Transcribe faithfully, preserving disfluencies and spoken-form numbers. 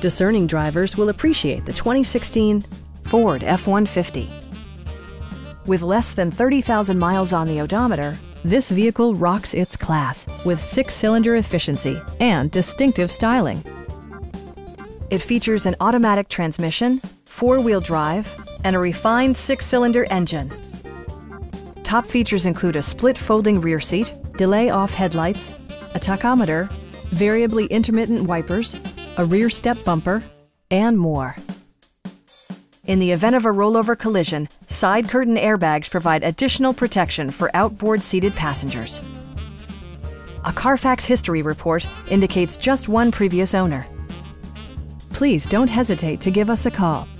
Discerning drivers will appreciate the twenty sixteen Ford F one fifty. With less than thirty thousand miles on the odometer, this vehicle rocks its class with six-cylinder efficiency and distinctive styling. It features an automatic transmission, four-wheel drive, and a refined six-cylinder engine. Top features include a split folding rear seat, delay-off headlights, a tachometer, variably intermittent wipers, a rear step bumper, and more. In the event of a rollover collision, side curtain airbags provide additional protection for outboard seated passengers. A Carfax history report indicates just one previous owner. Please don't hesitate to give us a call.